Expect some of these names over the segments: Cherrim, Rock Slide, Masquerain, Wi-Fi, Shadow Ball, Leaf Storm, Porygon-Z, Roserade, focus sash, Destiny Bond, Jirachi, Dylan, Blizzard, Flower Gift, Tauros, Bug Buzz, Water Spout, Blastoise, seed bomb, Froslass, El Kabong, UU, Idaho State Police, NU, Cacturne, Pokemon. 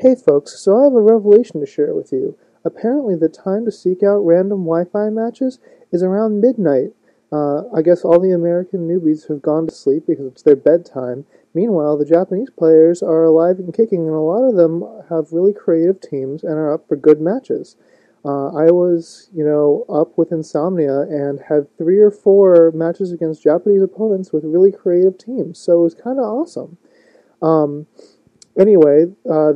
Hey folks, so I have a revelation to share with you. Apparently the time to seek out random Wi-Fi matches is around midnight. I guess all the American newbies have gone to sleep because it's their bedtime. Meanwhile, the Japanese players are alive and kicking, and a lot of them have really creative teams and are up for good matches. I was, up with insomnia and had 3 or 4 matches against Japanese opponents with really creative teams, so it was kind of awesome. Anyway,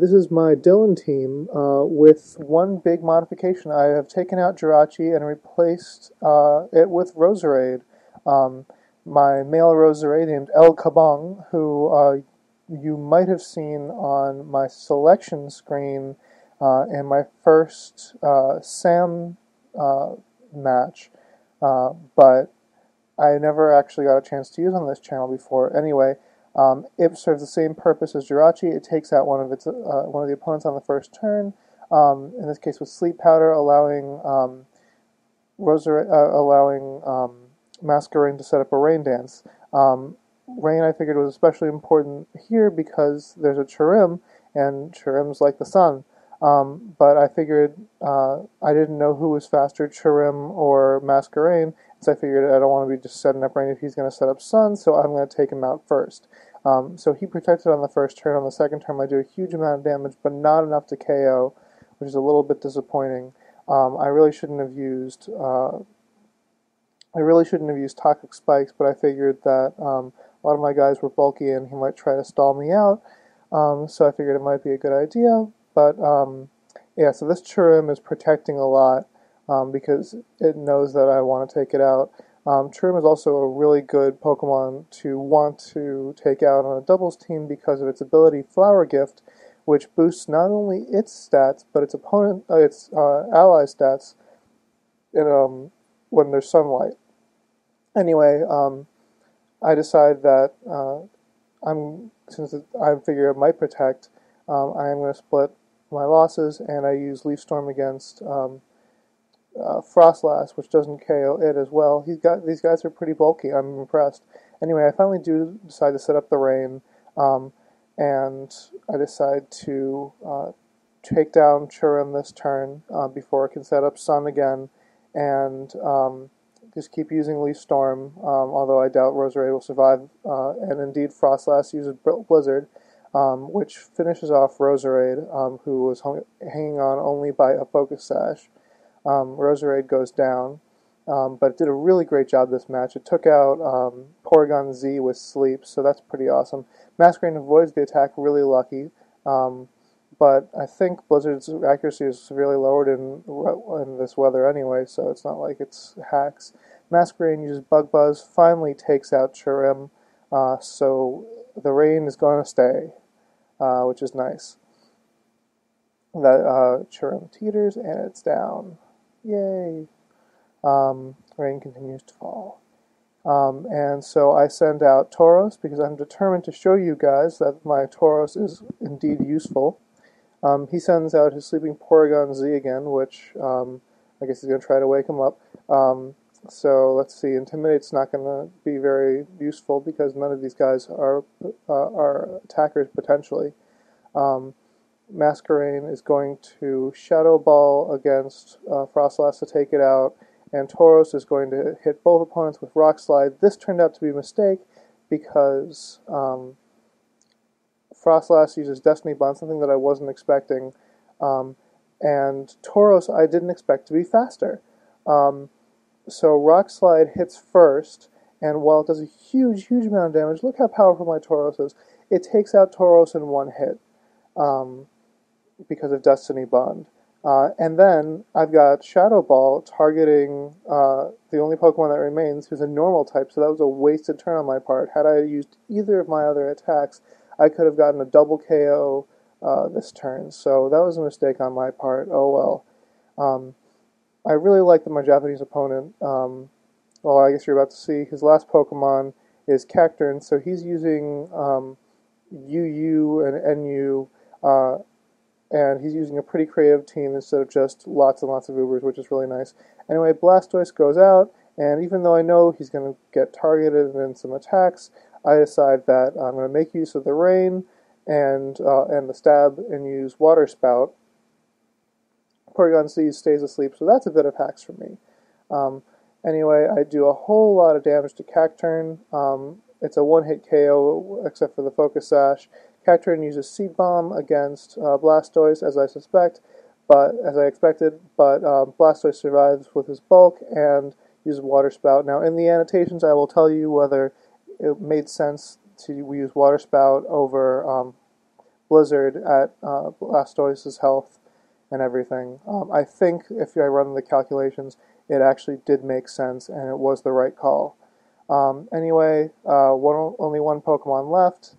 this is my Dylan team with one big modification. I have taken out Jirachi and replaced it with Roserade. My male Roserade named El Kabong, who you might have seen on my selection screen in my first Sam match, but I never actually got a chance to use on this channel before. Anyway, it serves the same purpose as Jirachi. It takes out one of the opponents on the first turn. In this case, with Sleep Powder, allowing Masquerain to set up a Rain Dance. Rain, I figured, was especially important here because there's a Cherrim, and Cherrim's like the sun. But I figured I didn't know who was faster, Cherrim or Masquerain, so I figured I don't want to be just setting up Rain if he's going to set up Sun, so I'm going to take him out first. So he protected on the first turn. On the second turn, I do a huge amount of damage, but not enough to KO, which is a little bit disappointing. I really shouldn't have used Toxic Spikes, but I figured that a lot of my guys were bulky and he might try to stall me out, so I figured it might be a good idea. But, yeah, so this Cherrim is protecting a lot because it knows that I want to take it out. Cherrim is also a really good Pokemon to want to take out on a doubles team because of its ability, Flower Gift, which boosts not only its stats, but its opponent, its ally stats in, when there's sunlight. Anyway, I decide that since I figure it might protect, I am going to split my losses, and I use Leaf Storm against Froslass, which doesn't KO it as well. These guys are pretty bulky. I'm impressed. Anyway, I finally do decide to set up the Rain, and I decide to take down Cherrim this turn before I can set up Sun again, and just keep using Leaf Storm, although I doubt Roserade will survive, and indeed Froslass uses Blizzard, which finishes off Roserade, who was hanging on only by a focus sash. Roserade goes down, but it did a really great job this match. It took out Porygon-Z with sleep, so that's pretty awesome. Masquerain avoids the attack, really lucky, but I think Blizzard's accuracy is severely lowered in this weather anyway, so it's not like it's hacks. Masquerain uses Bug Buzz, finally takes out Cherrim, so the Rain is going to stay. Which is nice. That Cherrim teeters and it's down. Yay! Rain continues to fall. And so I send out Tauros because I'm determined to show you guys that my Tauros is indeed useful. He sends out his sleeping Porygon-Z again, which I guess he's going to try to wake him up. So let's see. Intimidate's not going to be very useful because none of these guys are attackers potentially. Masquerain is going to Shadow Ball against Froslass to take it out, and Tauros is going to hit both opponents with Rock Slide. This turned out to be a mistake because Froslass uses Destiny Bond, something that I wasn't expecting, and Tauros I didn't expect to be faster. So Rock Slide hits first, and while it does a huge, huge amount of damage, look how powerful my Tauros is. It takes out Tauros in one hit because of Destiny Bond. And then I've got Shadow Ball targeting the only Pokemon that remains, who's a normal type, so that was a wasted turn on my part. Had I used either of my other attacks, I could have gotten a double KO this turn, so that was a mistake on my part. Oh well. I really like that my Japanese opponent, well, I guess you're about to see, his last Pokemon is Cacturne, so he's using UU and NU, and he's using a pretty creative team instead of just lots and lots of Ubers, which is really nice. Anyway, Blastoise goes out, and even though I know he's going to get targeted in some attacks, I decide that I'm going to make use of the Rain and the stab and use Water Spout, Porygon-Z stays asleep, so that's a bit of hacks for me. Anyway, I do a whole lot of damage to Cacturne. It's a one-hit KO, except for the focus sash. Cacturne uses Seed Bomb against Blastoise, as I suspect, but as I expected. But Blastoise survives with his bulk and uses Water Spout. Now, in the annotations, I will tell you whether it made sense to use Water Spout over Blizzard at Blastoise's health and everything. I think if I run the calculations, it actually did make sense, and it was the right call. Anyway, only one Pokemon left.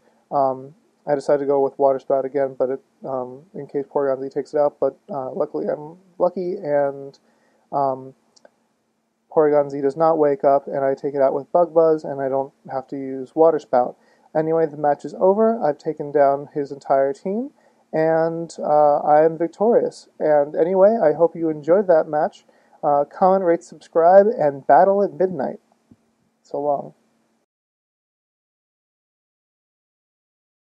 I decided to go with Water Spout again, but in case Porygon-Z takes it out. But luckily, I'm lucky, and Porygon-Z does not wake up, and I take it out with Bug Buzz, and I don't have to use Water Spout. Anyway, the match is over. I've taken down his entire team, and I am victorious. And anyway, I hope you enjoyed that match. Comment, rate, subscribe, and battle at midnight. So long.